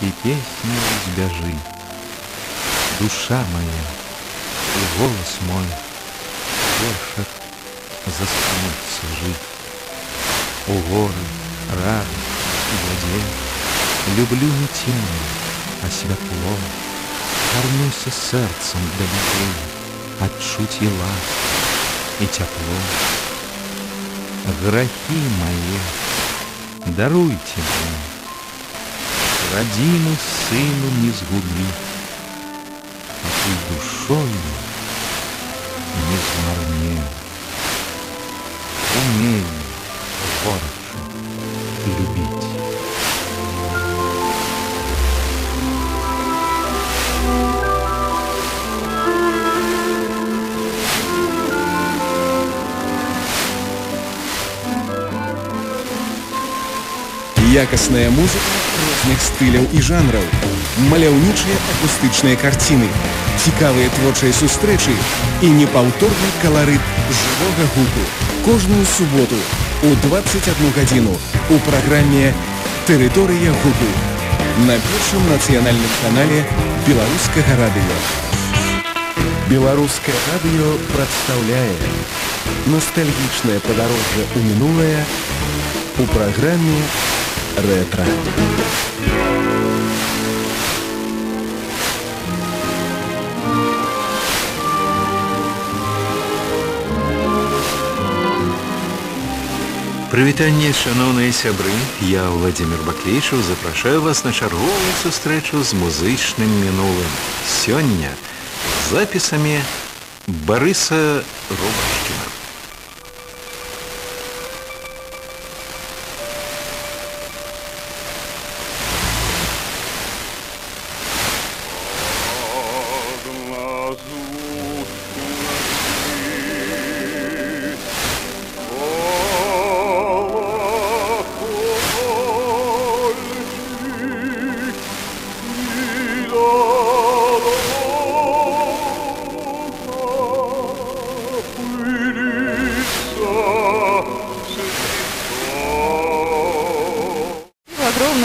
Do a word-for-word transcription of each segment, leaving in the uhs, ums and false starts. и песни избяжи. Душа моя, и голос мой, больше застанутся жить. О горы, радость и воде, люблю не темно, а светло. Кормлюся сердцем для людей, отчуть и ласку, и тепло. Грехи мои, даруйте мне, родимый сыну не сгуби, а ты душою не сморнел. Умей, короче, любить. Якасная музыка розных стыляў і жанраў, маляўнічыя акустычныя карціны, цікавыя творчыя сустрэчы і непаўторны каларыт жывога гуку. Кожную суботу у двадцать одну гадзіну у праграме «Тэрыторыя гуку» на першым нацыянальным канале Беларускага радыё. Беларускае радыё прадстаўляе настальгічнае падарожжа ў мінулае у праграме «Ретро». Прывітанне, шановныя сябры, я, Владимир Баклиич, запрашаю вас на чарговую сустрэчу з музычным мінулым. Сёння з запісамі Борыса Рубашкіна.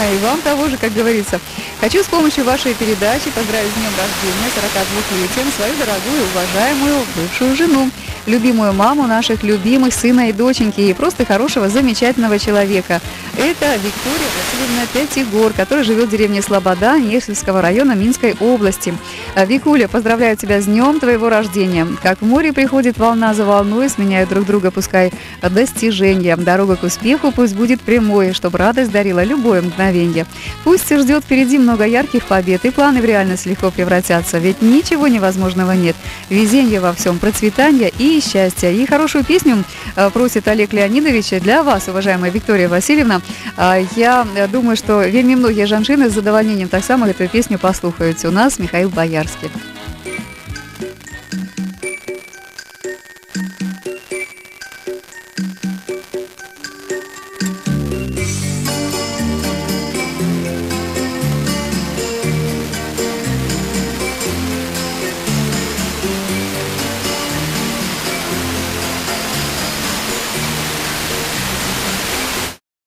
И вам того же, как говорится. Хочу с помощью вашей передачи поздравить с днем рождения, сорокадвухлетием, свою дорогую, уважаемую, бывшую жену, любимую маму наших любимых сына и доченьки, и просто хорошего, замечательного человека. Это Виктория Васильевна Пятигор, которая живет в деревне Слобода Невского района Минской области. Викуля, поздравляю тебя с днем твоего рождения. Как в море приходит волна за волной, сменяют друг друга, пускай достижения. Дорога к успеху пусть будет прямой, чтобы радость дарила любое мгновенье. Пусть ждет впереди много ярких побед, и планы в реальность легко превратятся, ведь ничего невозможного нет. Везение во всем, процветание и счастье. И хорошую песню просит Олег Леонидович для вас, уважаемая Виктория Васильевна. Я думаю, что вельми многие жанчыны с задовольнением так само эту песню послушают. У нас Михаил Боярский.